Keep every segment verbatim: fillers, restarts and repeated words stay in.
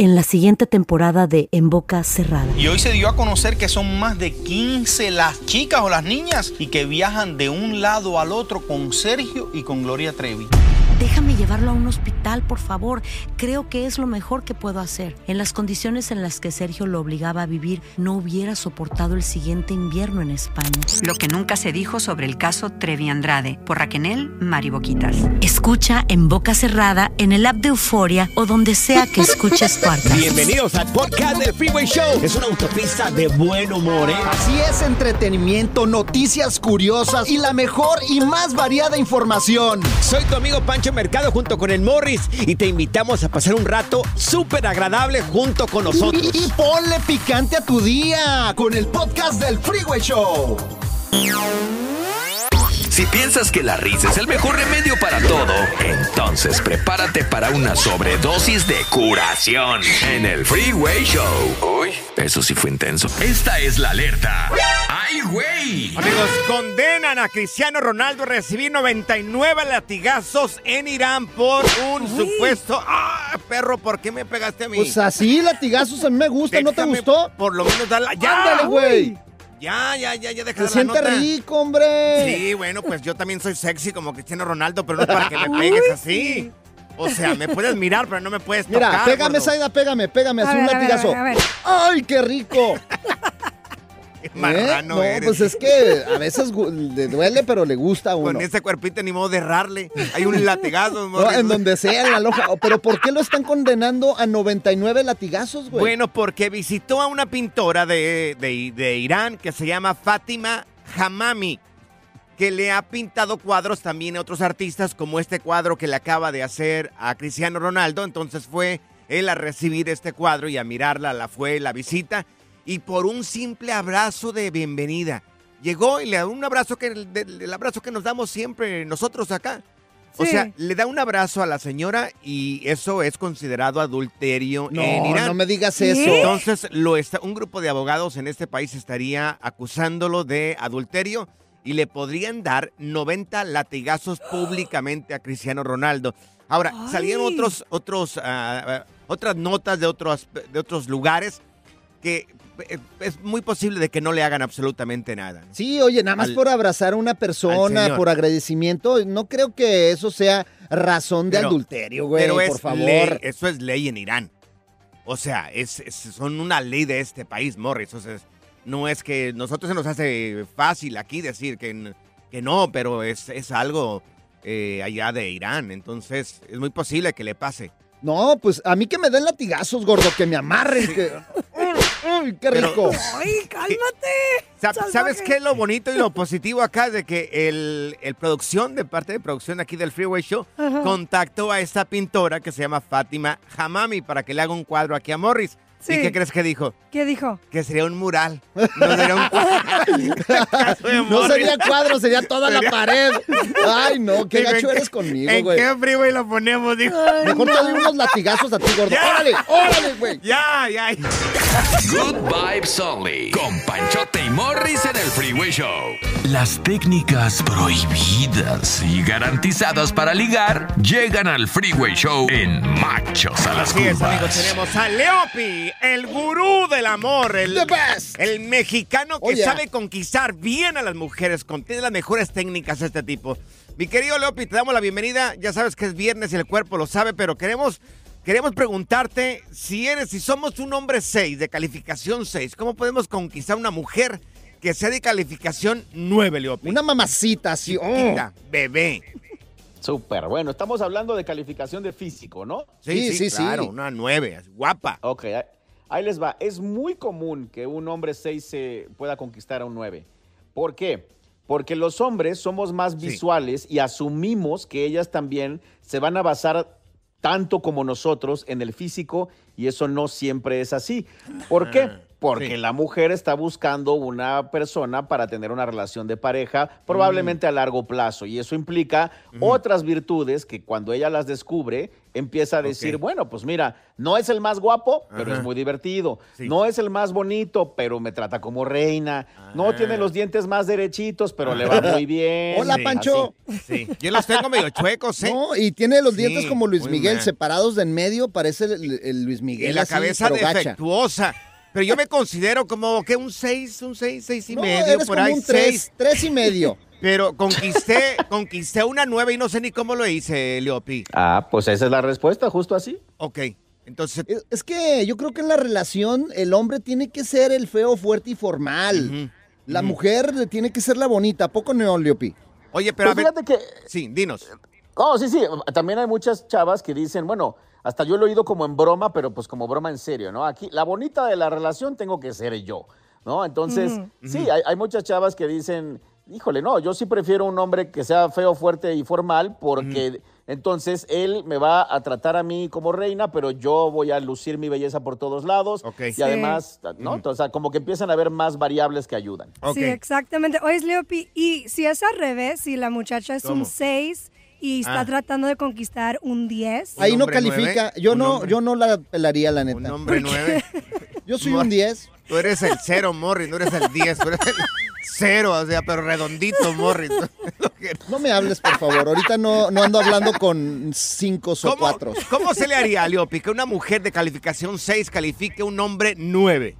en la siguiente temporada de En Boca Cerrada. Y hoy se dio a conocer que son más de quince las chicas o las niñas y que viajan de un lado al otro con Sergio y con Gloria Trevi. Déjame llevarlo a un hospital, por favor. Creo que es lo mejor que puedo hacer. En las condiciones en las que Sergio lo obligaba a vivir, no hubiera soportado el siguiente invierno en España. Lo que nunca se dijo sobre el caso Trevi Andrade, por Raquel Mariboquitas. Escucha En Boca Cerrada, en el app de Euforia o donde sea que escuches podcast. Bienvenidos al podcast del Free-Güey Show. Es una autopista de buen humor, ¿eh? Así es, entretenimiento, noticias curiosas y la mejor y más variada información. Soy tu amigo Pancho Mercado junto con el Morris y te invitamos a pasar un rato súper agradable junto con nosotros. Y, y ponle picante a tu día con el podcast del Free-Güey Show. Si piensas que la risa es el mejor remedio para todo, entonces prepárate para una sobredosis de curación en el Free-Güey Show. Uy, eso sí fue intenso. Esta es la alerta. ¡Ay, güey! Amigos, condenan a Cristiano Ronaldo a recibir noventa y nueve latigazos en Irán por un Uy. supuesto... ¡Ah, perro! ¿Por qué me pegaste a mí? Pues así, latigazos a mí me gustan. Déjame, ¿no te gustó? Por lo menos dale... ¡Ya! ¡Ándale, güey! Ya, ya, ya, ya deja la nota. Se siente rico, hombre. Sí, bueno, pues yo también soy sexy como Cristiano Ronaldo, pero no es para que me pegues Uy, así. Sí. O sea, me puedes mirar, pero no me puedes Mira, tocar. Mira, pégame, Zaida, pégame, pégame, haz un latigazo. A ver, a ver. ¡Ay, qué rico! ¿Eh? Marrano no, eres. Pues es que a veces le duele, pero le gusta a uno. Con ese cuerpito ni modo de errarle. Hay un latigazo. No, en donde sea, en la loja. ¿Pero por qué lo están condenando a noventa y nueve latigazos, güey? Bueno, porque visitó a una pintora de, de, de Irán que se llama Fátima Hammami, que le ha pintado cuadros también a otros artistas, como este cuadro que le acaba de hacer a Cristiano Ronaldo. Entonces fue él a recibir este cuadro y a mirarla, la fue, la visita. Y por un simple abrazo de bienvenida. Llegó y le da un abrazo, que el abrazo que nos damos siempre nosotros acá. Sí. O sea, le da un abrazo a la señora y eso es considerado adulterio no, en Irán. No, no me digas eso. ¿Sí? Entonces, lo está, un grupo de abogados en este país estaría acusándolo de adulterio y le podrían dar noventa latigazos públicamente a Cristiano Ronaldo. Ahora, Ay. salieron otros, otros, uh, otras notas de otros, de otros lugares que... es muy posible de que no le hagan absolutamente nada. Sí, oye, nada más al, por abrazar a una persona, por agradecimiento, no creo que eso sea razón de pero, adulterio, güey, pero es por favor. Ley, eso es ley en Irán. O sea, es, es, son una ley de este país, Morris. O sea, no es que nosotros se nos hace fácil aquí decir que, que no, pero es, es algo eh, allá de Irán. Entonces, es muy posible que le pase. No, pues a mí que me den latigazos, gordo, que me amarren, sí. que... ¡Uy, qué rico! Pero, ¡ay, cálmate! ¿Sabes qué es lo bonito y lo positivo acá? De que el, el producción, de parte de producción aquí del Free-Güey Show, Ajá. contactó a esta pintora que se llama Fátima Hammami para que le haga un cuadro aquí a Morris. Sí. ¿Y qué crees que dijo? ¿Qué dijo? Que sería un mural. No sería un cuadro. No sería cuadro, sería toda ¿Sería? la pared. Ay, no, qué sí, gacho eres conmigo, güey. ¿En qué freeway lo ponemos? Dijo. Ay, Mejor no. te doy unos latigazos a ti, gordo. Ya. ¡Órale, órale, güey! Ya, ya. Good vibes only. Con Panchote y Morris en el Free-Güey Show. Las técnicas prohibidas y garantizadas para ligar llegan al Free-Güey Show en Machos a las Curvas. Así es, amigos, tenemos a Leopi, el gurú del amor, el, el mexicano que oh, yeah. sabe conquistar bien a las mujeres, contiene las mejores técnicas de este tipo. Mi querido Leopi, te damos la bienvenida. Ya sabes que es viernes y el cuerpo lo sabe, pero queremos, queremos preguntarte si eres, si somos un hombre seis, de calificación seis, ¿cómo podemos conquistar una mujer que sea de calificación nueve, Leopi? Una mamacita así, oh. bebé. Súper, bueno, estamos hablando de calificación de físico, ¿no? Sí, sí, sí, claro, sí. Una nueve, guapa. Ok, ahí les va. Es muy común que un hombre seis se pueda conquistar a un nueve. ¿Por qué? Porque los hombres somos más visuales sí. y asumimos que ellas también se van a basar tanto como nosotros en el físico y eso no siempre es así. ¿Por qué? porque sí. la mujer está buscando una persona para tener una relación de pareja, probablemente mm. a largo plazo, y eso implica mm. otras virtudes que cuando ella las descubre, empieza a decir, okay. bueno, pues mira, no es el más guapo, pero Ajá. es muy divertido, sí. no es el más bonito, pero me trata como reina, ah. no tiene los dientes más derechitos, pero le va muy bien. Hola, sí. Pancho. Sí. Yo los tengo medio chuecos, ¿eh? No, y tiene los sí. dientes como Luis muy Miguel, mal. separados de en medio, parece el, el Luis Miguel. Y la así, cabeza defectuosa. Gacha. Pero yo me considero como que un seis, un seis, seis y no, medio, eres por como ahí. Un seis. Tres, tres y medio. Pero conquisté, conquisté una nueva y no sé ni cómo lo hice, Leopi. Ah, pues esa es la respuesta, justo así. Ok, entonces... Es, es que yo creo que en la relación el hombre tiene que ser el feo, fuerte y formal. Uh-huh. La uh-huh. mujer tiene que ser la bonita. ¿A poco no, Leopi? Oye, pero pues a ver... Que... Sí, dinos. Oh, sí, sí. También hay muchas chavas que dicen, bueno... Hasta yo lo he oído como en broma, pero pues como broma en serio, ¿no? Aquí, la bonita de la relación tengo que ser yo, ¿no? Entonces, uh-huh. sí, hay, hay muchas chavas que dicen, híjole, no, yo sí prefiero un hombre que sea feo, fuerte y formal porque uh-huh. entonces él me va a tratar a mí como reina, pero yo voy a lucir mi belleza por todos lados. Okay. Y sí. además, ¿no? Uh-huh. O sea, como que empiezan a haber más variables que ayudan. Okay. Sí, exactamente. Oye, Leopi, y si es al revés, si la muchacha es ¿Cómo? un seis... y está ah. tratando de conquistar un diez. Ahí no califica. Yo no, yo no la pelaría, la neta. Un hombre nueve. Yo soy Mor- un diez. Tú eres el cero, Morris. No eres el diez. Tú eres el cero, o sea, pero redondito, Morris. No me hables, por favor. Ahorita no, no ando hablando con cinco o cuatro. ¿Cómo se le haría a Leopi que una mujer de calificación seis califique a un hombre nueve?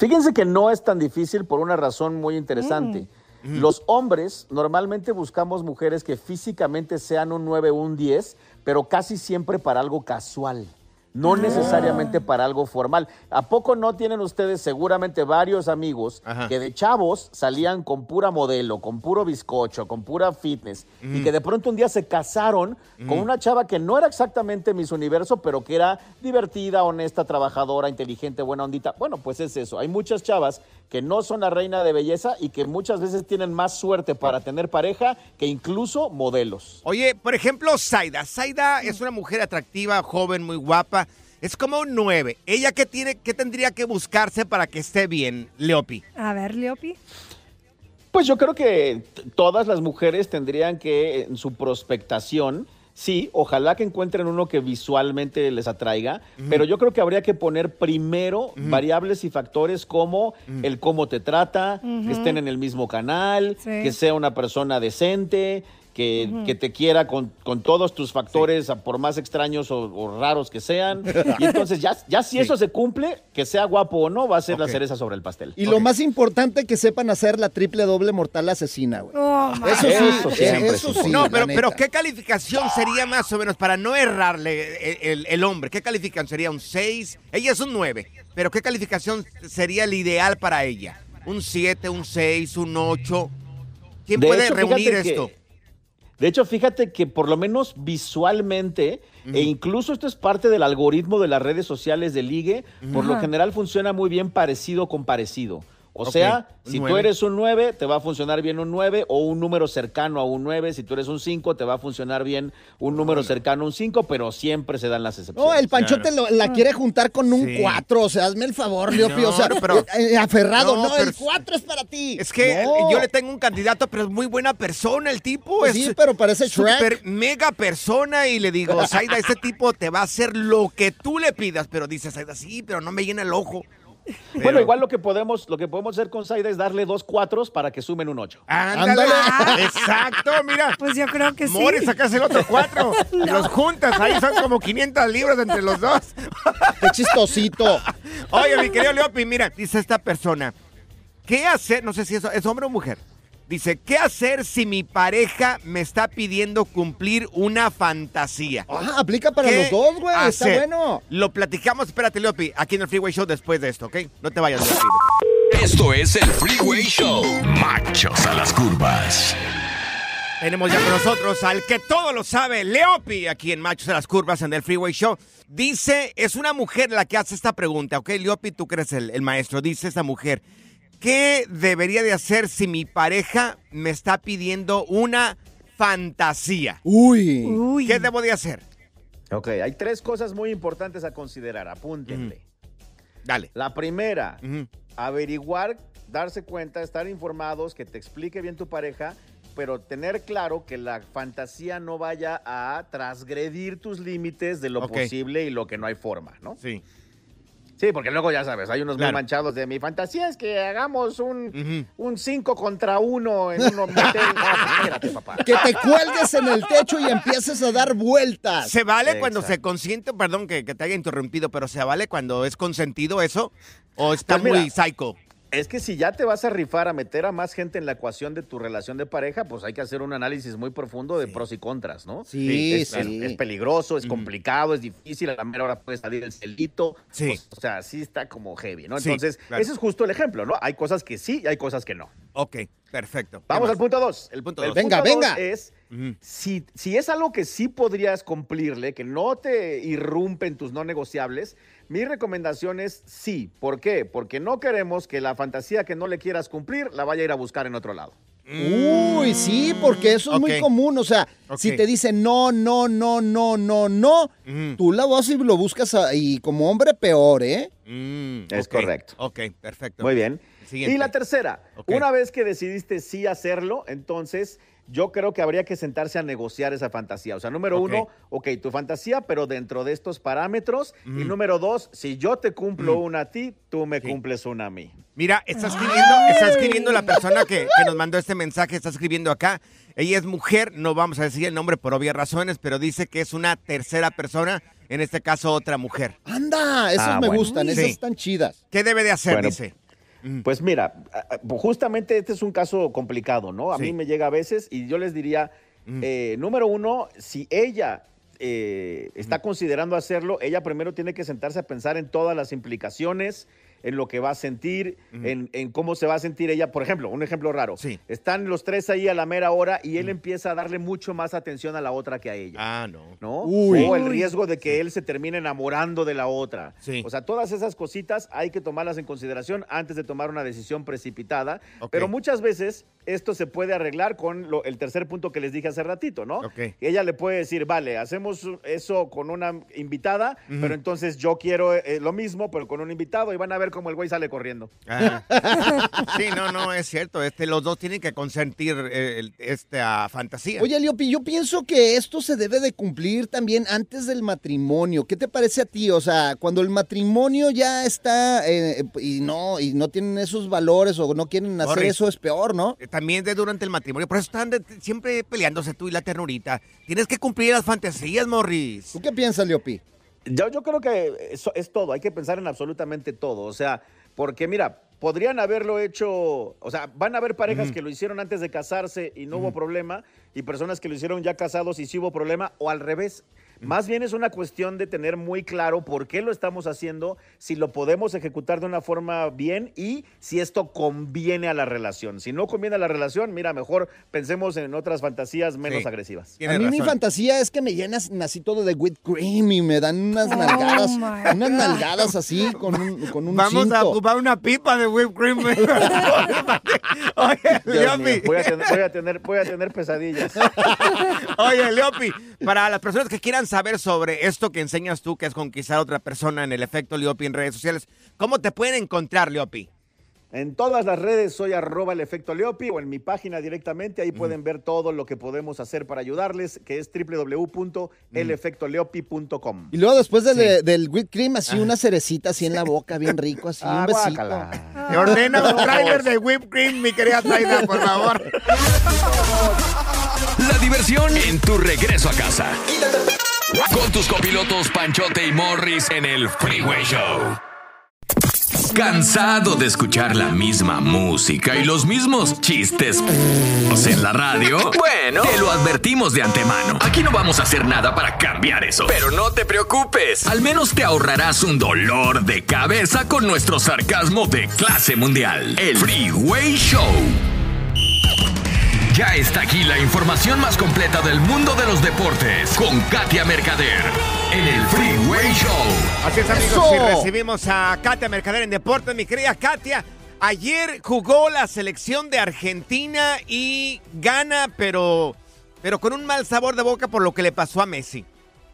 Fíjense que no es tan difícil por una razón muy interesante. Mm. Los hombres normalmente buscamos mujeres que físicamente sean un nueve o un diez, pero casi siempre para algo casual, no yeah. necesariamente para algo formal. ¿A poco no tienen ustedes seguramente varios amigos Ajá. que de chavos salían con pura modelo, con puro bizcocho, con pura fitness, mm. y que de pronto un día se casaron mm. con una chava que no era exactamente Miss Universo, pero que era divertida, honesta, trabajadora, inteligente, buena ondita? Bueno, pues es eso. Hay muchas chavas que no son la reina de belleza y que muchas veces tienen más suerte para tener pareja que incluso modelos. Oye, por ejemplo, Zaida. Zaida es una mujer atractiva, joven, muy guapa. Es como un nueve. ¿Ella qué tiene, qué tendría que buscarse para que esté bien, Leopi? A ver, Leopi. Pues yo creo que t- todas las mujeres tendrían que, en su prospectación... Sí, ojalá que encuentren uno que visualmente les atraiga, uh-huh. pero yo creo que habría que poner primero uh-huh. variables y factores como uh-huh. el cómo te trata, uh-huh. que estén en el mismo canal, sí. que sea una persona decente, que, uh-huh. que te quiera con, con todos tus factores, sí. por más extraños o, o raros que sean. Y entonces ya, ya si sí. eso se cumple, que sea guapo o no, va a ser okay. la cereza sobre el pastel. Y okay. lo más importante, que sepan hacer la triple doble mortal asesina, güey. Oh, eso sí, eso, siempre, eso sí. No, pero, pero ¿qué calificación sería? Más o menos, para no errarle el, el, el hombre, ¿qué califican? ¿Sería un seis? Ella es un nueve, pero ¿qué calificación sería el ideal para ella? ¿Un siete, un seis, un ocho? ¿Quién de puede hecho, reunir esto? Que, de hecho, fíjate que por lo menos visualmente, uh-huh. e incluso esto es parte del algoritmo de las redes sociales de ligue, uh-huh. por lo general funciona muy bien parecido con parecido. O okay, sea, si nueve. Tú eres un nueve, te va a funcionar bien un nueve o un número cercano a un nueve. Si tú eres un cinco, te va a funcionar bien un número bueno. cercano a un cinco, pero siempre se dan las excepciones. No, el Panchote claro. la quiere juntar con un sí. cuatro. O sea, hazme el favor, Leopi. No, o sea, pero, eh, aferrado. No, no pero, el cuatro es para ti. Es que no. yo le tengo un candidato, pero es muy buena persona el tipo. Pues es sí, pero parece Shrek. Super mega persona. Y le digo, Zaida, este tipo te va a hacer lo que tú le pidas. Pero dice Zaida, sí, pero no me llena el ojo. Pero... Bueno, igual lo que podemos, lo que podemos hacer con Zaida es darle dos cuatros para que sumen un ocho. ¡Ándale! Ah. ¡Exacto! Mira. Pues yo creo que Morris, sí. Morris, sacas el otro cuatro. No. Los juntas, ahí son como quinientas libras entre los dos. ¡Qué chistosito! Oye, mi querido Leopi, mira, dice esta persona, ¿qué hacer? No sé si eso es hombre o mujer. Dice, ¿qué hacer si mi pareja me está pidiendo cumplir una fantasía? Ah, aplica para los dos, güey. Está bueno. Lo platicamos, espérate, Leopi, aquí en el Free-Güey Show después de esto, ¿ok? No te vayas, Leopi. Esto es el Free-Güey Show. Machos a las curvas. Tenemos ya con nosotros al que todo lo sabe, Leopi, aquí en Machos a las curvas, en el Free-Güey Show. Dice, es una mujer la que hace esta pregunta, ¿ok? Leopi, tú crees el, el maestro. Dice esta mujer, ¿qué debería de hacer si mi pareja me está pidiendo una fantasía? Uy. Uy. ¿Qué debo de hacer? Ok, hay tres cosas muy importantes a considerar, apúntenle. Mm. Dale. La primera, uh-huh. averiguar, darse cuenta, estar informados, que te explique bien tu pareja, pero tener claro que la fantasía no vaya a transgredir tus límites de lo okay. posible y lo que no hay forma, ¿no? Sí. Sí, porque luego ya sabes, hay unos claro. muy manchados de mi fantasía es que hagamos un cinco contra uno en un hotel. Espérate, papá. Que te cuelgues en el techo y empieces a dar vueltas. Se vale Exacto. cuando se consiente, perdón que, que te haya interrumpido, pero se vale cuando es consentido eso o está pues mira, muy psycho. Es que si ya te vas a rifar a meter a más gente en la ecuación de tu relación de pareja, pues hay que hacer un análisis muy profundo de sí. pros y contras, ¿no? Sí, es, sí. Es, es peligroso, es mm. complicado, es difícil, a la mera hora puede salir el celito. Sí. Pues, o sea, sí está como heavy, ¿no? Sí, entonces, claro. ese es justo el ejemplo, ¿no? Hay cosas que sí y hay cosas que no. Ok, perfecto. Vamos al punto dos. El punto dos. Venga, punto venga. Dos es... Uh-huh. Si, si es algo que sí podrías cumplirle, que no te irrumpen tus no negociables, mi recomendación es sí. ¿Por qué? Porque no queremos que la fantasía que no le quieras cumplir la vaya a ir a buscar en otro lado. Mm. Uy, sí, porque eso es okay. muy común. O sea, okay. si te dicen no, no, no, no, no, no, mm. tú la vas y lo buscas y como hombre peor, ¿eh? Mm. Es okay. correcto. Ok, perfecto. Muy bien. Siguiente. Y la tercera, okay. una vez que decidiste sí hacerlo, entonces... yo creo que habría que sentarse a negociar esa fantasía. O sea, número okay. uno, ok, tu fantasía, pero dentro de estos parámetros. Mm. Y número dos, si yo te cumplo mm. una a ti, tú me sí. cumples una a mí. Mira, está escribiendo, está escribiendo la persona que, que nos mandó este mensaje, está escribiendo acá. Ella es mujer, no vamos a decir el nombre por obvias razones, pero dice que es una tercera persona, en este caso otra mujer. ¡Anda! Esos ah, me bueno. gustan, esas sí. están chidas. ¿Qué debe de hacer? Bueno. Dice... Pues mira, justamente este es un caso complicado, ¿no? A sí. mí me llega a veces y yo les diría, mm. eh, número uno, si ella eh, está mm. considerando hacerlo, ella primero tiene que sentarse a pensar en todas las implicaciones, en lo que va a sentir, mm. en, en cómo se va a sentir ella. Por ejemplo, un ejemplo raro, sí. están los tres ahí a la mera hora y él mm. empieza a darle mucho más atención a la otra que a ella. Ah, no. ¿No? Uy. O el riesgo de que sí. él se termine enamorando de la otra. Sí. O sea, todas esas cositas hay que tomarlas en consideración antes de tomar una decisión precipitada. Okay. Pero muchas veces esto se puede arreglar con lo, el tercer punto que les dije hace ratito, ¿no? Okay. Ella le puede decir, vale, hacemos eso con una invitada, mm. pero entonces yo quiero eh, lo mismo, pero con un invitado, y van a ver como el güey sale corriendo. Ah. Sí, no, no, es cierto. Este, los dos tienen que consentir eh, esta fantasía. Oye, Leopi, yo pienso que esto se debe de cumplir también antes del matrimonio. ¿Qué te parece a ti? O sea, cuando el matrimonio ya está eh, y no y no tienen esos valores o no quieren hacer Morris. Eso, es peor, ¿no? También de durante el matrimonio. Por eso están de, siempre peleándose tú y la ternurita. Tienes que cumplir las fantasías, Morris. ¿Tú qué piensas, Leopi? Yo, yo creo que eso es todo, hay que pensar en absolutamente todo, o sea, porque mira, podrían haberlo hecho, o sea, van a haber parejas mm. que lo hicieron antes de casarse y no mm. hubo problema, y personas que lo hicieron ya casados y sí hubo problema, o al revés. Más bien es una cuestión de tener muy claro por qué lo estamos haciendo, si lo podemos ejecutar de una forma bien y si esto conviene a la relación. Si no conviene a la relación, mira, mejor pensemos en otras fantasías menos sí, agresivas. A mí razón. Mi fantasía es que me llenas así todo de whipped cream y me dan unas nalgadas, oh unas nalgadas así con un, con un Vamos cinto. A ocupar una pipa de whipped cream. Oye, Leopi. Voy a tener, voy a tener, voy a tener pesadillas. Oye, Leopi, para las personas que quieran saber sobre esto que enseñas tú, que es conquistar a otra persona en el efecto Leopi en redes sociales, ¿cómo te pueden encontrar, Leopi? En todas las redes soy arroba el efecto Leopi o en mi página directamente, ahí mm. pueden ver todo lo que podemos hacer para ayudarles, que es doble u doble u doble u punto el efecto leopi punto com. Y luego después de sí. le, del whipped cream, así ah. una cerecita así en la boca, bien rico, así ah, un besito. Te ordeno un trailer de whipped cream, mi querida Zaida, por favor. La diversión en tu regreso a casa. Con tus copilotos Panchote y Morris en el Free-Güey Show. ¿Cansado de escuchar la misma música y los mismos chistes en la radio? Bueno, te lo advertimos de antemano. Aquí no vamos a hacer nada para cambiar eso. Pero no te preocupes. Al menos te ahorrarás un dolor de cabeza con nuestro sarcasmo de clase mundial. El Free-Güey Show. Ya está aquí la información más completa del mundo de los deportes con Katia Mercader en el Free-Güey Show. Así es, amigos, y recibimos a Katia Mercader en Deportes. Mi querida Katia, ayer jugó la selección de Argentina y Ghana, pero, pero con un mal sabor de boca por lo que le pasó a Messi.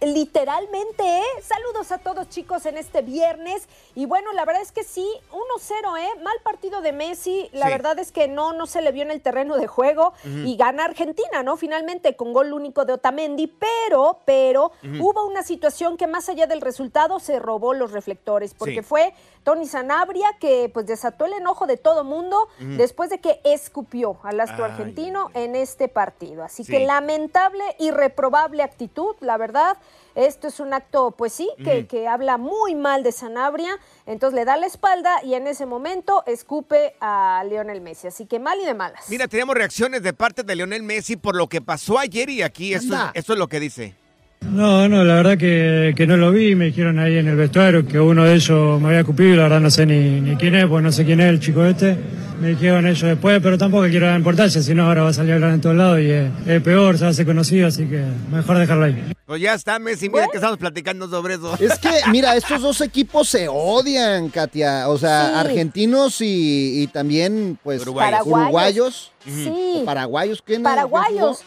literalmente, ¿eh? Saludos a todos, chicos, en este viernes. Y bueno, la verdad es que sí, uno cero, ¿eh? Mal partido de Messi. La sí. verdad es que no, no se le vio en el terreno de juego. Uh -huh. Y gana Argentina, ¿no? Finalmente, con gol único de Otamendi. Pero, pero, uh -huh. hubo una situación que más allá del resultado se robó los reflectores. Porque sí. fue Tonny Sanabria que pues desató el enojo de todo mundo uh -huh. después de que escupió al astro ah, argentino yeah, yeah. en este partido. Así sí. que lamentable y reprobable actitud, la verdad. Esto es un acto, pues sí, que, uh-huh. que habla muy mal de Sanabria, entonces le da la espalda y en ese momento escupe a Lionel Messi, así que mal y de malas. Mira, tenemos reacciones de parte de Lionel Messi por lo que pasó ayer y aquí, esto, esto es lo que dice. No, no, la verdad que, que no lo vi, me dijeron ahí en el vestuario que uno de ellos me había escupido y la verdad no sé ni, ni quién es, pues no sé quién es el chico este. Me dijeron ellos después, pero tampoco quiero dar importancia, si no ahora va a salir a hablar en todos lados y es, es peor, se hace conocido, así que mejor dejarlo ahí. Pues ya está, Messi, mira que estamos platicando sobre eso. Es que, mira, estos dos equipos se odian, Katia, o sea, sí. argentinos y, y también, pues, uruguayos. uruguayos. Sí. Paraguayos, ¿qué no? Paraguayos.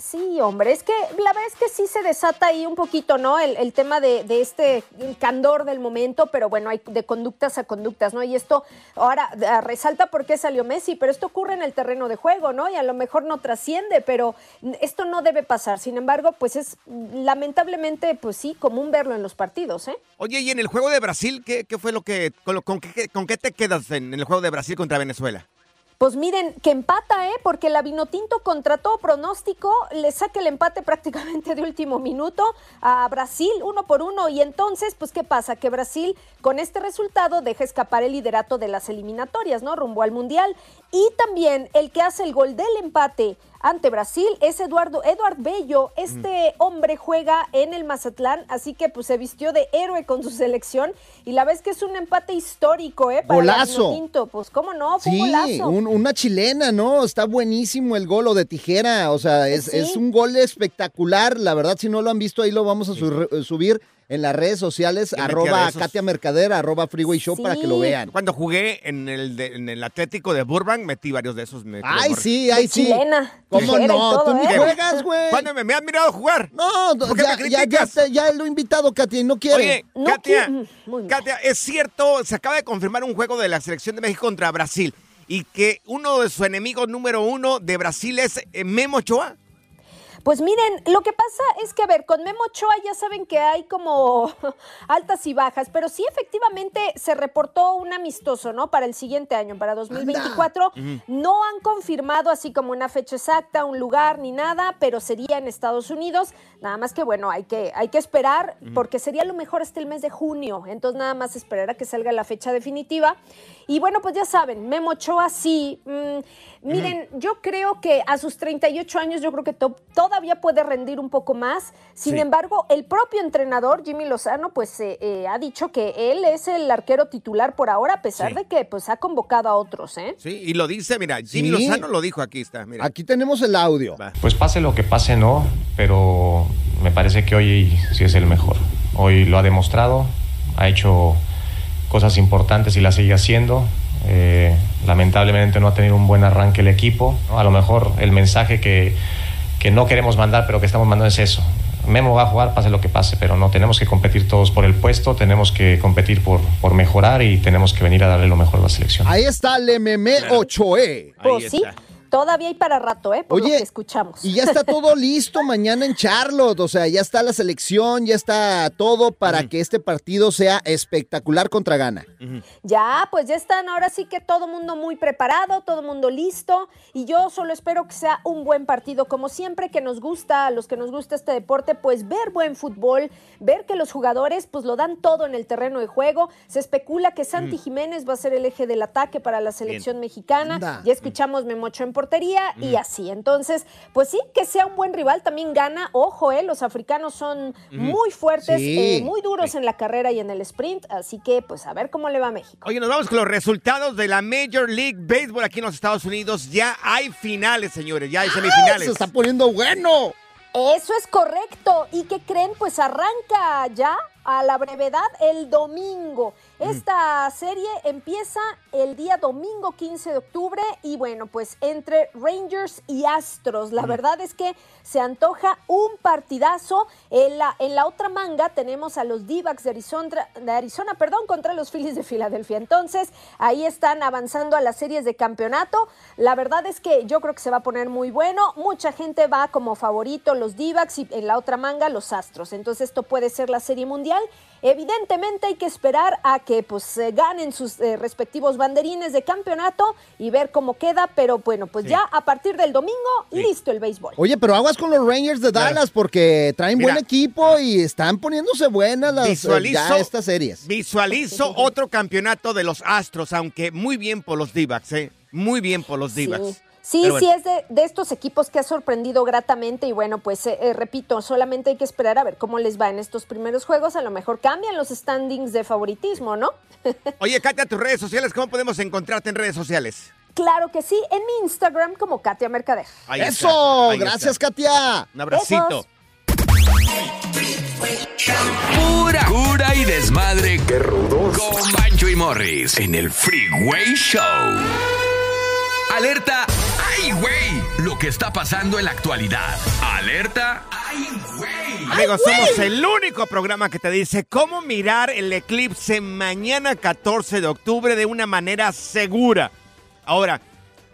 Sí, hombre, es que la verdad es que sí se desata ahí un poquito, ¿no? El, el tema de, de este candor del momento, pero bueno, hay de conductas a conductas, ¿no? Y esto ahora resalta por qué salió Messi, pero esto ocurre en el terreno de juego, ¿no? Y a lo mejor no trasciende, pero esto no debe pasar. Sin embargo, pues es lamentablemente, pues sí, común verlo en los partidos, ¿eh? Oye, y en el juego de Brasil, ¿qué, qué fue lo que, con, con, qué, con qué te quedas en el juego de Brasil contra Venezuela? Pues miren, que empata, ¿eh? Porque la Vinotinto contra todo pronóstico le saca el empate prácticamente de último minuto a Brasil, uno por uno. Y entonces, pues, ¿qué pasa? Que Brasil, con este resultado, deja escapar el liderato de las eliminatorias, ¿no? Rumbo al Mundial. Y también el que hace el gol del empate ante Brasil es Eduardo, Eduardo Bello. Este mm. hombre juega en el Mazatlán, así que pues se vistió de héroe con su selección y la vez que es un empate histórico, ¿eh? Para golazo. Tinto. Pues cómo no, fue sí, un golazo. Un, una chilena, ¿no? Está buenísimo el gol, o de tijera, o sea, es, ¿sí? es un gol espectacular, la verdad, si no lo han visto, ahí lo vamos a su subir en las redes sociales, arroba Katia Mercader, arroba Free-Güey Show, sí. para que lo vean. Cuando jugué en el, de, en el Atlético de Burbank, metí varios de esos. Ay, sí, ay, sí. Chilena. ¿Cómo no? Tú ni ¿eh? juegas, güey. ¿Cuándo me, me has mirado jugar? No, ya, me ya, ya, ya, ya lo he invitado, Katia, y no quiere. Oye, no Katia, qui Katia, es cierto, se acaba de confirmar un juego de la Selección de México contra Brasil y que uno de sus enemigos número uno de Brasil es Memo Ochoa. Pues miren, lo que pasa es que, a ver, con Memo Ochoa ya saben que hay como altas y bajas, pero sí efectivamente se reportó un amistoso, ¿no? Para el siguiente año, para dos mil veinticuatro. Anda. No han confirmado así como una fecha exacta, un lugar ni nada, pero sería en Estados Unidos. Nada más que, bueno, hay que, hay que esperar, porque sería lo mejor hasta el mes de junio. Entonces, nada más esperar a que salga la fecha definitiva. Y bueno, pues ya saben, Memo Ochoa sí. Mm, miren, mm. yo creo que a sus treinta y ocho años, yo creo que todo todavía puede rendir un poco más. Sin sí. embargo, el propio entrenador, Jimmy Lozano, pues eh, eh, ha dicho que él es el arquero titular por ahora, a pesar sí. de que pues ha convocado a otros, ¿eh? Sí, y lo dice, mira, Jimmy sí. Lozano lo dijo, aquí está, mira. Aquí tenemos el audio. Va. Pues pase lo que pase, no, pero me parece que hoy sí es el mejor. Hoy lo ha demostrado, ha hecho cosas importantes y las sigue haciendo. Eh, lamentablemente no ha tenido un buen arranque el equipo. A lo mejor el mensaje que que no queremos mandar, pero que estamos mandando es eso. Memo va a jugar, pase lo que pase, pero no, tenemos que competir todos por el puesto, tenemos que competir por, por mejorar y tenemos que venir a darle lo mejor a la selección. Ahí está el Memo Ochoa. Pues sí, todavía hay para rato, ¿eh? Por Oye, lo que escuchamos. Y ya está todo listo mañana en Charlotte, o sea, ya está la selección, ya está todo para mm. que este partido sea espectacular contra Ghana. Mm-hmm. Ya, pues ya están, ahora sí que todo mundo muy preparado, todo mundo listo, y yo solo espero que sea un buen partido, como siempre que nos gusta, a los que nos gusta este deporte, pues ver buen fútbol, ver que los jugadores pues lo dan todo en el terreno de juego. Se especula que Santi mm. Jiménez va a ser el eje del ataque para la selección Bien. mexicana. Anda. Ya escuchamos mm. Memo Ochoa en portería y mm. así, entonces pues sí, que sea un buen rival, también Ghana, ojo, eh, los africanos son mm. muy fuertes, sí. eh, muy duros sí. en la carrera y en el sprint, así que pues a ver cómo le va a México. Oye, nos vamos con los resultados de la Major League Baseball aquí en los Estados Unidos. Ya hay finales, señores, ya hay semifinales. Se está poniendo bueno. Eso es correcto. ¿Y qué creen? Pues arranca ya a la brevedad el domingo. Esta mm. serie empieza el día domingo quince de octubre y bueno, pues entre Rangers y Astros. La mm. verdad es que se antoja un partidazo. En la, en la otra manga tenemos a los D-backs de Arizona, de Arizona perdón, contra los Phillies de Filadelfia. Entonces, ahí están avanzando a las series de campeonato. La verdad es que yo creo que se va a poner muy bueno. Mucha gente va como favorito los D-backs y en la otra manga los Astros. Entonces, esto puede ser la serie mundial. Evidentemente hay que esperar a que pues eh, ganen sus eh, respectivos banderines de campeonato y ver cómo queda, pero bueno, pues sí. ya a partir del domingo, sí. listo el béisbol. Oye, pero aguas con los Rangers de Dallas claro. porque traen Mira, buen equipo y están poniéndose buenas las visualizo, eh, ya estas series. Visualizo otro campeonato de los Astros, aunque muy bien por los D-backs, ¿eh? Muy bien por los D-backs. Sí. Sí, bueno. sí, es de, de estos equipos que ha sorprendido gratamente y bueno, pues eh, eh, repito, solamente hay que esperar a ver cómo les va en estos primeros juegos, a lo mejor cambian los standings de favoritismo, ¿no? Oye, Katia, tus redes sociales, ¿cómo podemos encontrarte en redes sociales? Claro que sí, en mi Instagram como Katia Mercader. Ahí ¡Eso! Ahí ¡Gracias, está. Katia! Un abracito. Pura cura y desmadre. ¡Qué rudos! Con Pancho y Morris en el Free-Güey Show. Alerta, ¡ay, güey! Lo que está pasando en la actualidad. Alerta, ¡ay, güey! Amigos, ¡ay, güey! Somos el único programa que te dice cómo mirar el eclipse mañana catorce de octubre de una manera segura. Ahora,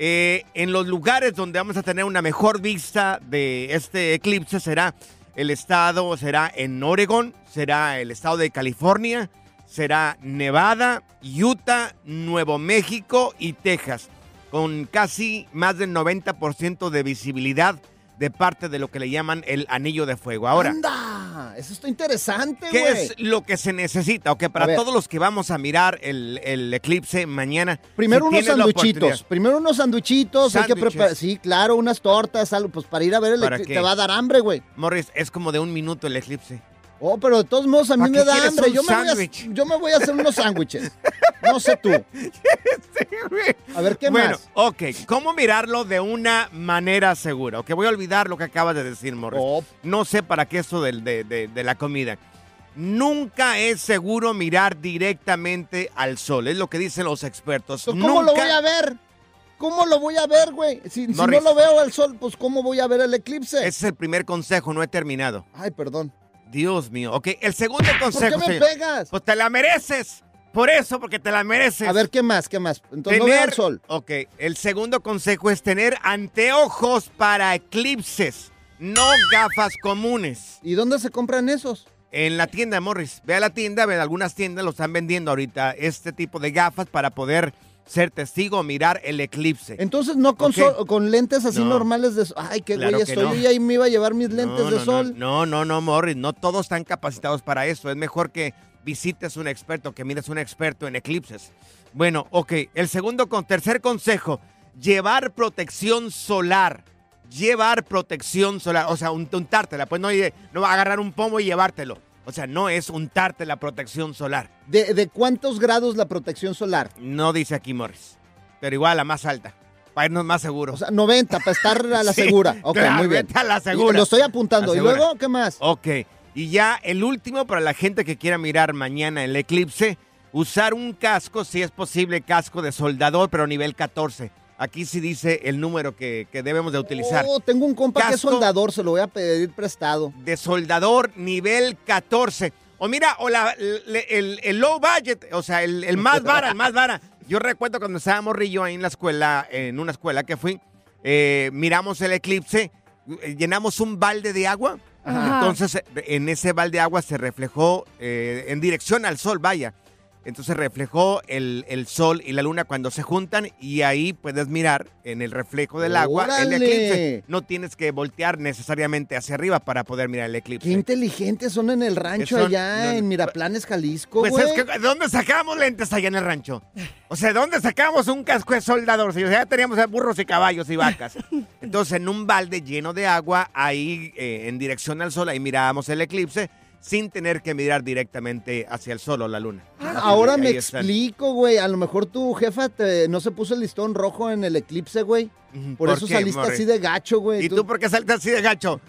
eh, en los lugares donde vamos a tener una mejor vista de este eclipse será el estado, será en Oregón, será el estado de California, será Nevada, Utah, Nuevo México y Texas, con casi más del noventa por ciento de visibilidad de parte de lo que le llaman el anillo de fuego. Ahora, ¡anda! Eso está interesante, güey. ¿Qué es lo que se necesita? Ok, para todos los que vamos a mirar el, el eclipse mañana. Primero unos sanduchitos, primero unos sanduchitos, hay que preparar, sí, claro, unas tortas, algo, pues para ir a ver el eclipse. Te va a dar hambre, güey. Morris, es como de un minuto el eclipse. Oh, pero de todos modos a mí me da hambre. Yo me, voy a, yo me voy a hacer unos sándwiches. No sé tú. A ver, ¿qué bueno, más? Bueno, ok. ¿Cómo mirarlo de una manera segura? Ok, voy a olvidar lo que acabas de decir, Morris. Oh. No sé para qué eso de, de, de, de la comida. Nunca es seguro mirar directamente al sol. Es lo que dicen los expertos. ¿Cómo Nunca... lo voy a ver? ¿Cómo lo voy a ver, güey? Si, si no lo veo al sol, pues ¿cómo voy a ver el eclipse? Ese es el primer consejo. No he terminado. Ay, perdón. Dios mío. Ok, el segundo consejo. ¿Por qué me pegas? Pues te la mereces. Por eso, porque te la mereces. A ver, ¿qué más? ¿Qué más? Entonces, tener, no veo el sol. Ok, el segundo consejo es tener anteojos para eclipses, no gafas comunes. ¿Y dónde se compran esos? En la tienda, Morris. Ve a la tienda, ve, algunas tiendas lo están vendiendo ahorita, este tipo de gafas para poder ser testigo, mirar el eclipse. Entonces, no con, okay. sol, con lentes así no. normales de sol. Ay, qué güey, claro estoy no. yo ahí me iba a llevar mis lentes no, de no, sol. No, no, no, no, Morris, no todos están capacitados para eso. Es mejor que visites un experto, que mires un experto en eclipses. Bueno, ok, el segundo, con tercer consejo, llevar protección solar. Llevar protección solar, o sea, untártela, pues no, no agarrar un pomo y llevártelo. O sea, no es untarte la protección solar. ¿De, de cuántos grados la protección solar? No dice aquí, Morris, pero igual a la más alta, para irnos más seguros. O sea, noventa, para estar a la sí, segura. Ok, claro, muy bien. A la segura. Y lo estoy apuntando. ¿Y luego qué más? Ok, y ya el último para la gente que quiera mirar mañana el eclipse, usar un casco, si es posible, casco de soldador, pero nivel catorce. Aquí sí dice el número que, que debemos de utilizar. Oh, tengo un compa Casco que es soldador, se lo voy a pedir prestado. De soldador nivel catorce. O mira, o la, el, el, el low budget, o sea, el, el más vara, el más vara. Yo recuerdo cuando estaba morrillo ahí en la escuela, en una escuela que fui, eh, miramos el eclipse, llenamos un balde de agua. Ajá. Entonces, en ese balde de agua se reflejó eh, en dirección al sol, vaya. Entonces reflejó el, el sol y la luna cuando se juntan y ahí puedes mirar en el reflejo del agua ¡Órale! El eclipse. No tienes que voltear necesariamente hacia arriba para poder mirar el eclipse. Qué inteligentes son en el rancho son, allá no, en Miraplanes, Jalisco, pues es que, ¿de dónde sacamos lentes allá en el rancho? O sea, ¿dónde sacamos un casco de soldador? O sea, ya teníamos burros y caballos y vacas. Entonces en un balde lleno de agua, ahí eh, en dirección al sol, ahí mirábamos el eclipse, sin tener que mirar directamente hacia el sol o la luna. Ah, ahora me explico, güey. A lo mejor tu jefa te, no se puso el listón rojo en el eclipse, güey. Por, ¿Por eso qué, saliste Morris? Así de gacho, güey. ¿Y tú, ¿tú por qué saliste así de gacho?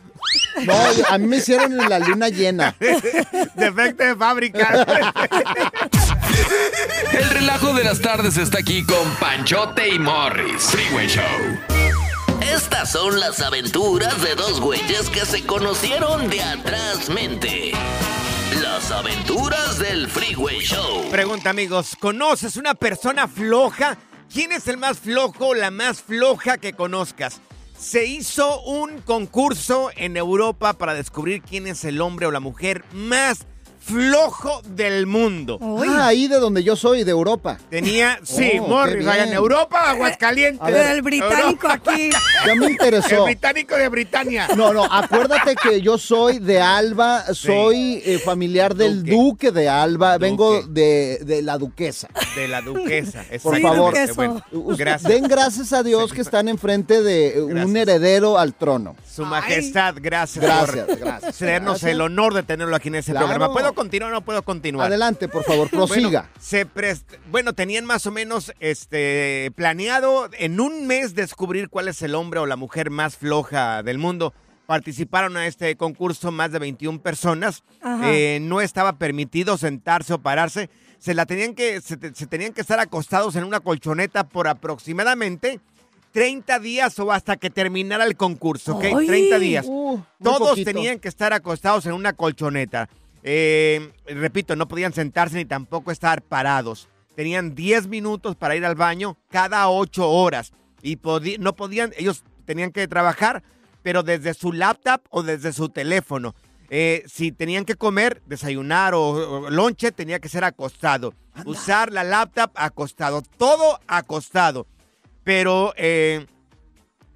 No, a mí me hicieron en la luna llena. Defecto de fábrica. El relajo de las tardes está aquí con Panchote y Morris. Free-Güey Show. Estas son las aventuras de dos güeyes que se conocieron de atrás mente. Las aventuras del Free-Güey Show. Pregunta, amigos, ¿conoces una persona floja? ¿Quién es el más flojo o la más floja que conozcas? Se hizo un concurso en Europa para descubrir quién es el hombre o la mujer más flojo del mundo. Ah, ahí de donde yo soy, de Europa. Tenía, sí, oh, Morris, allá en Europa, Aguascalientes. Eh, el británico Europa. Aquí. Ya me interesó. El británico de Britania. No, no, acuérdate que yo soy de Alba, soy sí. eh, familiar del duque, duque de Alba, duque. vengo de, de la duquesa. De la duquesa. Es Por sí, favor, bueno, gracias. Den gracias a Dios que están enfrente de gracias. un heredero al trono. Su majestad, gracias. Gracias, por gracias. Sernos el honor de tenerlo aquí en ese claro. programa. ¿Puedo continuar o no puedo continuar? Adelante, por favor, prosiga. Bueno, se prest... bueno, tenían más o menos este planeado en un mes descubrir cuál es el hombre o la mujer más floja del mundo. Participaron a este concurso más de veintiuna personas. Eh, no estaba permitido sentarse o pararse. Se, la tenían que, se, se tenían que estar acostados en una colchoneta por aproximadamente treinta días o hasta que terminara el concurso, ¿ok? ¡Ay! treinta días. Uh, Todos poquito. tenían que estar acostados en una colchoneta. Eh, repito, no podían sentarse ni tampoco estar parados. Tenían diez minutos para ir al baño cada ocho horas. Y podi- no podían, ellos tenían que trabajar, pero desde su laptop o desde su teléfono. Eh, si tenían que comer, desayunar o, o lonche, tenía que ser acostado. Anda. Usar la laptop acostado. Todo acostado. Pero eh,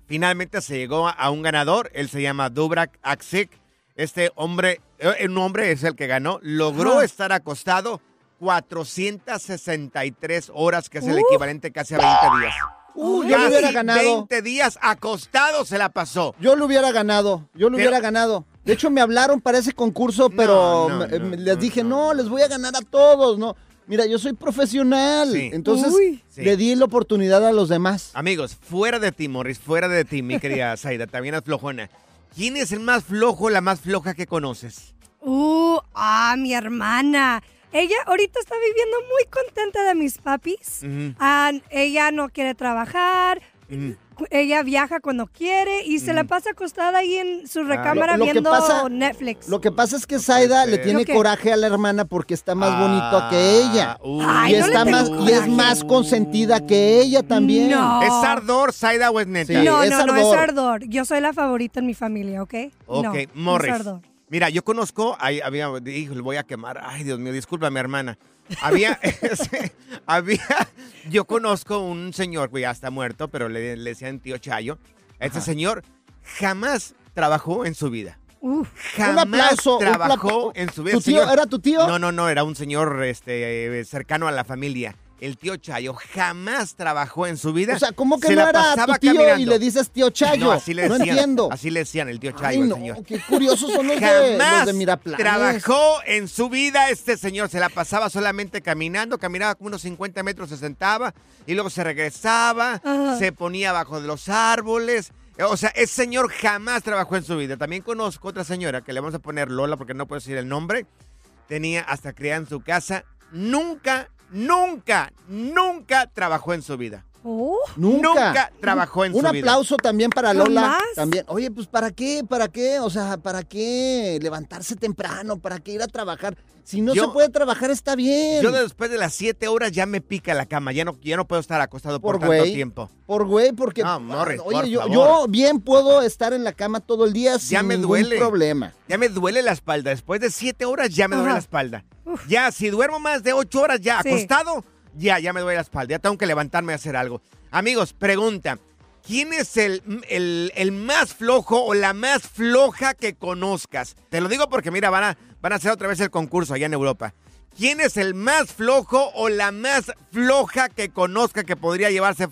finalmente se llegó a, a un ganador. Él se llama Dubravka Aksik. Este hombre, un hombre es el que ganó, logró ah. estar acostado cuatrocientas sesenta y tres horas, que es uh. el equivalente casi a veinte días. Uh, yo casi lo hubiera ganado. veinte días acostado se la pasó. Yo lo hubiera ganado, yo lo pero, hubiera ganado. De hecho, me hablaron para ese concurso, pero no, no, me, no, me, no, les dije, no. no, les voy a ganar a todos, ¿no? Mira, yo soy profesional, sí. entonces sí. le di la oportunidad a los demás. Amigos, fuera de ti, Morris, fuera de ti, mi querida Zaida, también es flojona. ¿Quién es el más flojo o la más floja que conoces? Uh, ah, mi hermana. Ella ahorita está viviendo muy contenta de mis papis. Uh-huh. Ah, ella no quiere trabajar. Uh-huh. Ella viaja cuando quiere y se uh-huh. la pasa acostada ahí en su recámara ah, lo, lo viendo pasa, Netflix. Lo que pasa es que Zaida le tiene que... coraje a la hermana porque está más ah, bonita que ella. Uh, Ay, y, no está más, y es más consentida que ella también. No. ¿Es ardor, Zaida, o es neta? Sí, no, es no, ardor. no es ardor. Yo soy la favorita en mi familia, ¿ok? Ok, no, Morris. No es ardor. Mira, yo conozco, ay, había, hijo, le voy a quemar. Ay, Dios mío, disculpa, mi hermana. Había, ese, había, yo conozco un señor, güey, ya está muerto, pero le, le decían tío Chayo. Este Ajá. señor jamás trabajó en su vida. Uf, jamás un aplauso, trabajó un en su vida. ¿Tu tío señor, era tu tío? No, no, no, era un señor este, cercano a la familia. El tío Chayo jamás trabajó en su vida. O sea, ¿cómo que se no era tu tío caminando? Y le dices tío Chayo? No, así le decían. No entiendo. Así le decían el tío Chayo, Ay, el no, señor. Qué curiosos son los, de, los de Miraplanes. Trabajó en su vida este señor. Se la pasaba solamente caminando. Caminaba como unos cincuenta metros, se sentaba y luego se regresaba, Ajá. se ponía abajo de los árboles. O sea, ese señor jamás trabajó en su vida. También conozco otra señora que le vamos a poner Lola porque no puedo decir el nombre. Tenía hasta criada en su casa. Nunca Nunca, nunca trabajó en su vida. Oh, ¿Nunca? Nunca trabajó en un, su vida. Un aplauso también para Lola. ¿Más? También. Oye, pues, ¿para qué? ¿Para qué? O sea, ¿para qué levantarse temprano? ¿Para qué ir a trabajar? Si no yo, se puede trabajar, está bien. Yo después de las siete horas ya me pica la cama. Ya no, ya no puedo estar acostado por, por tanto güey, tiempo. Por güey, porque... No, Morris, oye, por yo, favor. yo bien puedo estar en la cama todo el día sin ya me ningún duele. problema. Ya me duele la espalda. Después de siete horas ya me Ajá. duele la espalda. Uf. Ya, si duermo más de ocho horas ya sí. acostado, ya, ya me duele la espalda. Ya tengo que levantarme a hacer algo. Amigos, pregunta, ¿quién es el, el, el más flojo o la más floja que conozcas? Te lo digo porque, mira, van a, van a hacer otra vez el concurso allá en Europa. ¿Quién es el más flojo o la más floja que conozca que podría llevarse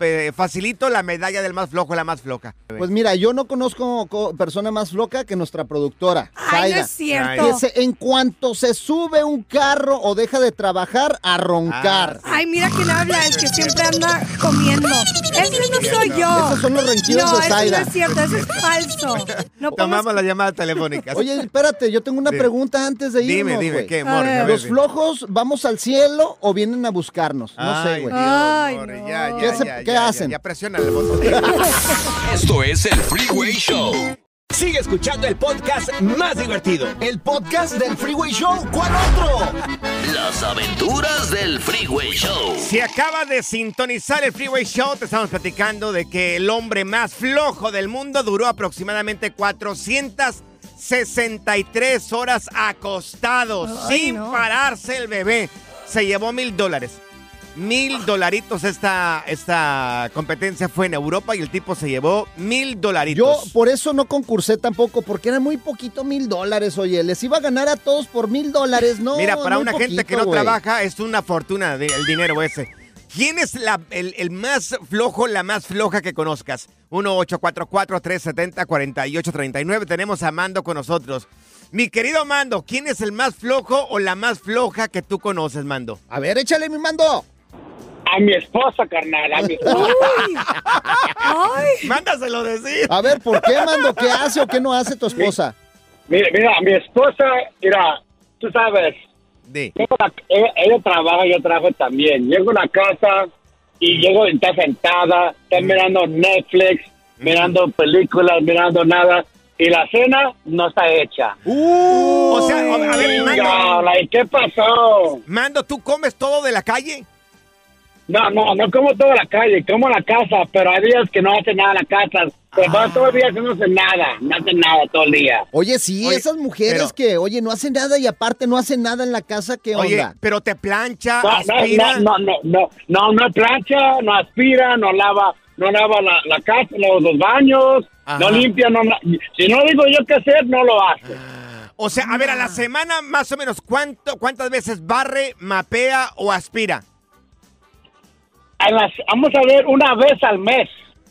eh, facilito la medalla del más flojo, la más floja. Pues mira, yo no conozco co persona más floja que nuestra productora, Ay, Zaida, no es cierto. Que se, en cuanto se sube un carro o deja de trabajar, a roncar. Ah. Ay, mira quién habla, el que siempre anda comiendo. Ese no soy yo. Esos son los ronquidos no, de Zaida. No, eso no es cierto, eso es falso. No Tomamos podemos... la llamada telefónica. Oye, espérate, yo tengo una dime. pregunta antes de irnos. Dime, dime, wey. ¿qué, Morris? A ver. ¿Los flojos vamos al cielo o vienen a buscarnos? No Ay, sé, güey. Ay, Morris, no. ya, ya, ¿Qué, ya, se, ya, ¿qué ya, hacen? Ya, ya presiona el botón. Esto es el Free-Güey Show. Sigue escuchando el podcast más divertido. El podcast del Free-Güey Show. ¿Cuál otro? Las aventuras del Free-Güey Show. Si acaba de sintonizar el Free-Güey Show, te estamos platicando de que el hombre más flojo del mundo duró aproximadamente cuatrocientas sesenta y tres horas acostado, Ay, sin no. pararse el bebé. Se llevó mil dólares. Mil dolaritos esta, esta competencia fue en Europa y el tipo se llevó mil dolaritos. Yo por eso no concursé tampoco, porque era muy poquito mil dólares, oye. Les iba a ganar a todos por mil dólares, ¿no? Mira, para una poquito, gente que no wey. trabaja es una fortuna el dinero ese. ¿Quién es la, el, el más flojo, la más floja que conozcas? uno ocho cuatro cuatro, tres siete cero, cuatro ocho tres nueve. Tenemos a Mando con nosotros. Mi querido Mando, ¿quién es el más flojo o la más floja que tú conoces, Mando? A ver, échale, mi Mando. A mi esposa, carnal, a mi esposa. Uy. Ay. Mándaselo decir. A ver, ¿por qué, Mando? ¿Qué hace o qué no hace tu esposa? Mira, mira, mi esposa, mira, tú sabes. Sí. Ella, ella trabaja, yo trabajo también. Llego a la casa y llego, está sentada, está mm. mirando Netflix, mm. mirando películas, mirando nada. Y la cena no está hecha. Uh, o sea, a ver, Mando. ¿Y qué pasó? Mando, ¿tú comes todo de la calle? No, no, no como toda la calle, como la casa, pero hay días que no hacen nada en la casa. Pero ah. todo el día que no hacen nada, no hacen nada todo el día. Oye, sí, oye, esas mujeres pero, que, oye, no hacen nada y aparte no hacen nada en la casa, ¿qué oye, onda? Pero te plancha, no, aspira. No, no, no, no, no, no plancha, no aspira, no lava, no lava la, la casa, los, los baños, Ajá. no limpia, no, si no digo yo qué hacer, no lo hace. Ah. O sea, a ver, a la semana más o menos, ¿cuánto, cuántas veces barre, mapea o aspira? A las, vamos a ver, una vez al mes.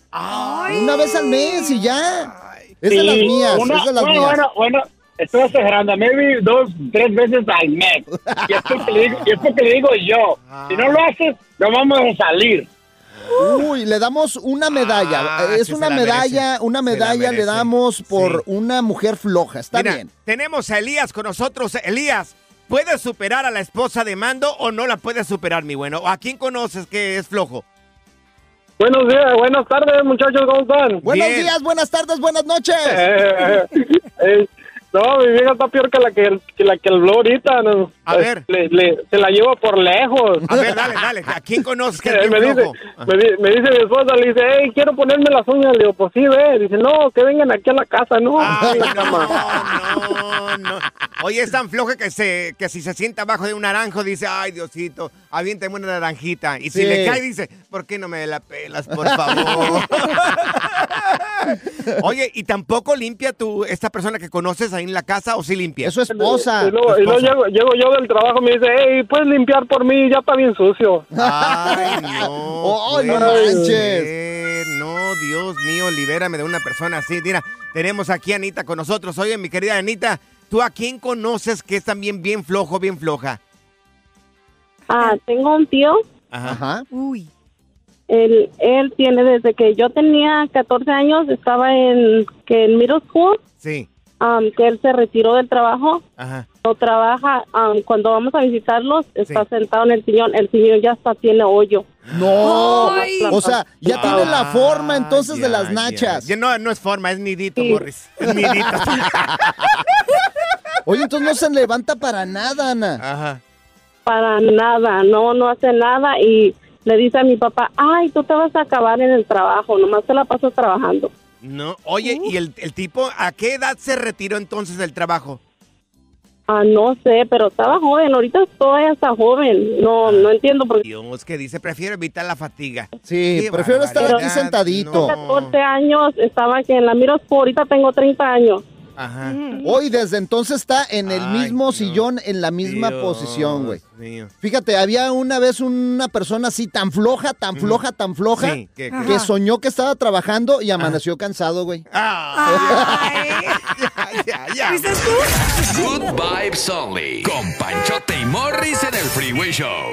Ay, una vez al mes y ya. Ay, es de sí, las mías, una, es de las bueno, mías. Bueno, bueno, estoy exagerando. Maybe dos, tres veces al mes. Y es porque le digo, y es porque le digo yo. Ah. Si no lo haces, no vamos a salir. Uy, le damos una medalla. Ah, es una medalla, una medalla le damos por sí. una mujer floja. Está Mira, bien. Tenemos a Elías con nosotros. Elías. ¿Puedes superar a la esposa de Mando o no la puedes superar, mi bueno? ¿A quién conoces que es flojo? Buenos días, buenas tardes, muchachos, ¿cómo están? Buenos Bien. días, buenas tardes, buenas noches. Eh, eh, eh, no, mi vieja está peor que la que, que, la, que el blog ahorita. No. A ver. Le, le, se la llevo por lejos. A ver, dale, dale. ¿A quién conoces que es me flojo? Dice, me, me dice mi esposa, le dice, hey, quiero ponerme las uñas. Le digo, pues sí, ve. Dice, no, que vengan aquí a la casa, ¿no? Ay, no, no, no. Oye, es tan floja que se que si se sienta abajo de un naranjo, dice, ay, Diosito, aviéntame una naranjita. Y si sí. le cae, dice, ¿por qué no me la pelas, por favor? Oye, ¿y tampoco limpia tú esta persona que conoces ahí en la casa o sí limpia? Es su esposa. Y luego, y luego llego, llego yo del trabajo y me dice, hey, ¿puedes limpiar por mí? Ya está bien sucio. Ay, no. oh, no manches. No, Dios mío, libérame de una persona así. Mira, tenemos aquí a Anita con nosotros. Oye, mi querida Anita, ¿tú a quién conoces que es también bien flojo, bien floja? Ah, tengo un tío. Ajá. Uy. Él, él tiene desde que yo tenía catorce años, estaba en, que en middle school. Sí. Um, que él se retiró del trabajo. Ajá. No trabaja. Um, cuando vamos a visitarlos, está sí. sentado en el sillón. El sillón ya hasta tiene hoyo. ¡No! ¡Ay! O sea, ya ah, tiene la forma entonces yeah, de las nachas. Yeah. Ya no, no es forma, es nidito, sí. Morris. Es nidito. Oye, entonces no se levanta para nada, Ana. Ajá. Para nada. No, no hace nada y le dice a mi papá, ay, tú te vas a acabar en el trabajo, nomás te la pasas trabajando. No, oye, ¿y el, el tipo a qué edad se retiró entonces del trabajo? Ah, no sé, pero estaba joven, ahorita todavía está joven, no, no entiendo por qué. Dios, que dice, prefiero evitar la fatiga. Sí, qué prefiero barbaridad. Estar aquí sentadito. No. catorce años, estaba aquí en la Miros, ahorita tengo treinta años. Ajá. Hoy desde entonces está en el Ay, mismo Dios sillón, en la misma Dios posición, güey. Dios. Fíjate, había una vez una persona así tan floja, tan floja, tan floja, sí, que, que, que soñó que estaba trabajando y amaneció ah. cansado, güey. Ah. Ya, ya. ¿Dices tú? Good Vibes Only, con Panchote y Morris en el Free-Güey Show.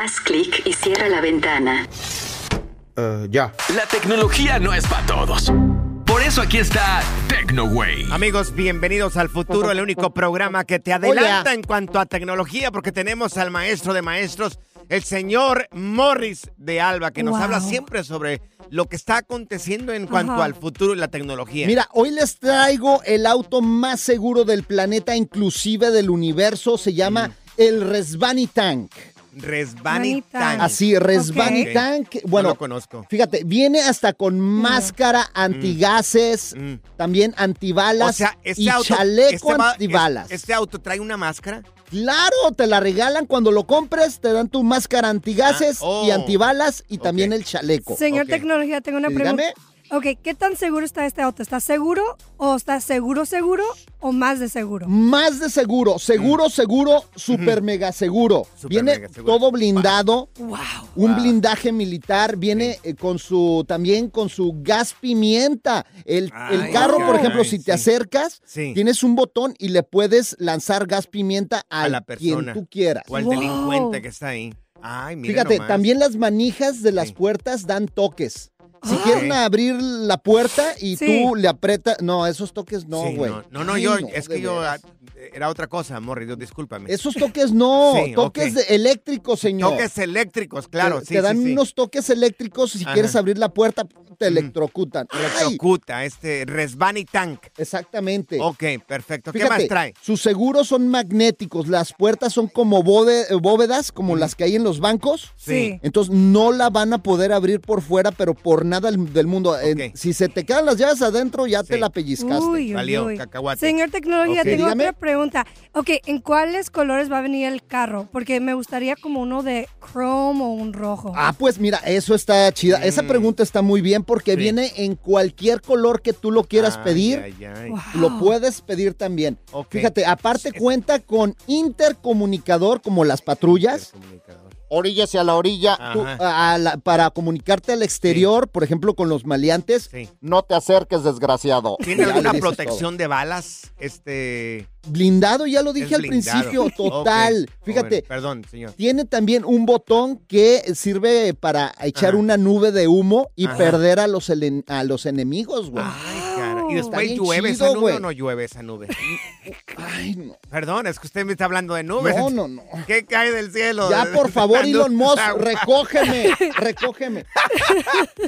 Haz clic y cierra la ventana. Uh, ya. La tecnología no es para todos. Por eso aquí está TecnoWay. Amigos, bienvenidos al futuro, el único programa que te adelanta Hola. en cuanto a tecnología, porque tenemos al maestro de maestros, el señor Morris de Alba, que nos wow. habla siempre sobre lo que está aconteciendo en cuanto Ajá. al futuro y la tecnología. Mira, hoy les traigo el auto más seguro del planeta, inclusive del universo, se llama mm. el Rasbani Tank. Rasbani Tank. Así, Rasbani okay. Tank. Bueno, no lo conozco. Fíjate, viene hasta con máscara mm. antigases, mm. también antibalas, o sea, este y auto, chaleco este va, antibalas. Es, ¿este auto trae una máscara? Claro, te la regalan cuando lo compres, te dan tu máscara antigases ah, oh. y antibalas y okay. también el chaleco. Señor okay. Tecnología, tengo una pregunta. Dígame. Ok, ¿qué tan seguro está este auto? ¿Está seguro o está seguro, seguro o más de seguro? Más de seguro, seguro, mm. seguro, super mm. mega seguro. Super viene mega seguro. Todo blindado, wow. un wow. blindaje militar, viene eh, con su también con su gas pimienta. El, ay, el carro, okay. por ejemplo, ay, si te sí. acercas, sí. tienes un botón y le puedes lanzar gas pimienta a, a la persona, quien tú quieras. O al wow. delincuente que está ahí. Ay, mira Fíjate, nomás. también las manijas de las sí. puertas dan toques. Si ah, quieren eh. abrir la puerta y sí. tú le aprietas... No, esos toques no, güey. Sí, no, no, no sí, yo... No, es que yo... Veras. Era otra cosa, Morris, discúlpame. Esos toques no, sí, toques okay. eléctricos, señor. Toques eléctricos, claro. Te, sí, te dan sí, sí. unos toques eléctricos y si Ajá. quieres abrir la puerta, te electrocutan. Mm. Electrocuta, este Rasbani Tank. Exactamente. Ok, perfecto. Fíjate, ¿qué más trae? Sus seguros son magnéticos, las puertas son como bode, bóvedas, como mm. las que hay en los bancos. Sí. Entonces no la van a poder abrir por fuera, pero por nada del mundo. Okay. Eh, si se te quedan las llaves adentro, ya sí. te la pellizcaste. Uy, Valió, uy. cacahuate. Señor Tecnología, okay. tengo Dígame. otra pregunta. Ok, ¿en cuáles colores va a venir el carro? Porque me gustaría como uno de chrome o un rojo. Ah, pues mira, eso está chida. Mm. Esa pregunta está muy bien porque sí. viene en cualquier color que tú lo quieras ay, pedir. Ay, ay. Wow. Lo puedes pedir también. Okay. Fíjate, aparte cuenta con intercomunicador como las patrullas. Orilla hacia la orilla, tú, a la, para comunicarte al exterior, sí. por ejemplo, con los maleantes, sí. no te acerques, desgraciado. ¿Tiene alguna protección todo. de balas? Este... Blindado, ya lo dije al principio, total. Okay. Fíjate, bueno, perdón, señor. Tiene también un botón que sirve para echar Ajá. una nube de humo y Ajá. perder a los, a los enemigos, güey. Ay, cara. Y después Está llueve chido, esa nube wey. o no llueve esa nube. Ay, no. Perdón, es que usted me está hablando de nubes. No, no, no. ¿Qué cae del cielo? Ya, por favor, Elon Musk, recógeme, recógeme.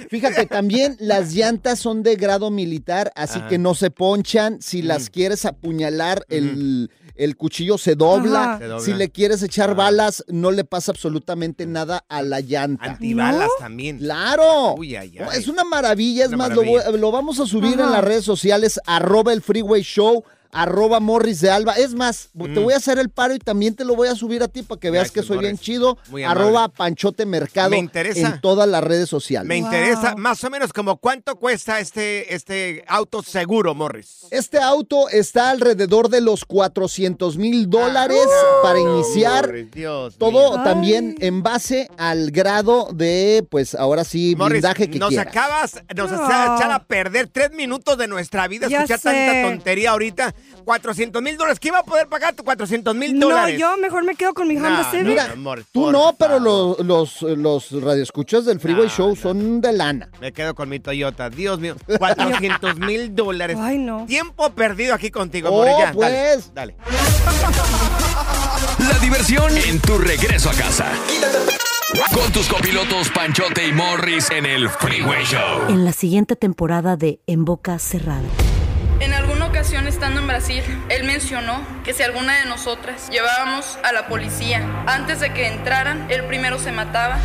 Fíjate, también las llantas son de grado militar, así Ajá. que no se ponchan. Si mm. las quieres apuñalar, el El, el cuchillo se dobla. se dobla. Si le quieres echar ah. balas, no le pasa absolutamente nada a la llanta. Antibalas ¿No? también. ¡Claro! Uy, ay, ay. Es una maravilla. Es una más, maravilla. Lo, lo vamos a subir Ajá. en las redes sociales, arroba el Free-Güey Show, arroba Morris de Alba. Es más, mm. te voy a hacer el paro y también te lo voy a subir a ti para que veas Gracias, que soy Morris. bien chido. Arroba Panchote Mercado Me en todas las redes sociales. Me wow. interesa más o menos como cuánto cuesta este, este auto seguro, Morris. Este auto está alrededor de los cuatrocientos mil dólares ah, para iniciar. Morris, Dios todo mío. también Ay. en base al grado de, pues ahora sí, Morris, blindaje que nos quieras. Acabas, nos oh. acabas de echar a perder tres minutos de nuestra vida. Ya Escuchar sé. tanta tontería ahorita. cuatrocientos mil dólares. ¿Quién va a poder pagar tus cuatrocientos mil dólares? No, yo mejor me quedo con mi Honda no, Civic. Mira, no, amor, tú no, pero los, los, los radioescuchas del Free-Güey no, Show no, son de lana. Me quedo con mi Toyota. Dios mío. cuatrocientos mil dólares. Ay, no. Tiempo perdido aquí contigo, oh, Morella. pues. Dale, dale. La diversión en tu regreso a casa. Con tus copilotos Panchote y Morris en el Free-Güey Show. En la siguiente temporada de En Boca Cerrada. En alguna ocasión, estando en Brasil, él mencionó que si alguna de nosotras llevábamos a la policía antes de que entraran, él primero se mataba.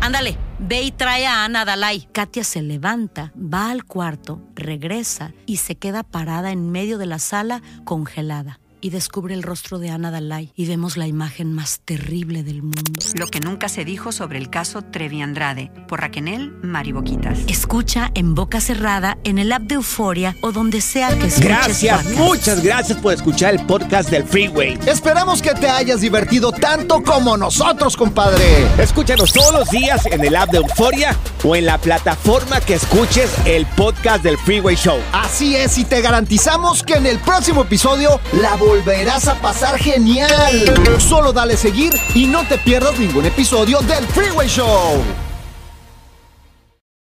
Ándale, ve y trae a Ana Dalai. Katia se levanta, va al cuarto, regresa y se queda parada en medio de la sala congelada. y descubre el rostro de Ana Dalai y vemos la imagen más terrible del mundo. Lo que nunca se dijo sobre el caso Trevi Andrade, por Raquel Mariboquitas. Escucha En Boca Cerrada en el app de Euforia o donde sea que escuches. Gracias, podcast. Muchas gracias por escuchar el podcast del Free-Güey. Esperamos que te hayas divertido tanto como nosotros, compadre. Escúchanos todos los días en el app de Euforia o en la plataforma que escuches el podcast del Free-Güey Show. Así es, y te garantizamos que en el próximo episodio la volverás a pasar genial. Solo dale seguir y no te pierdas ningún episodio del Free-Güey Show.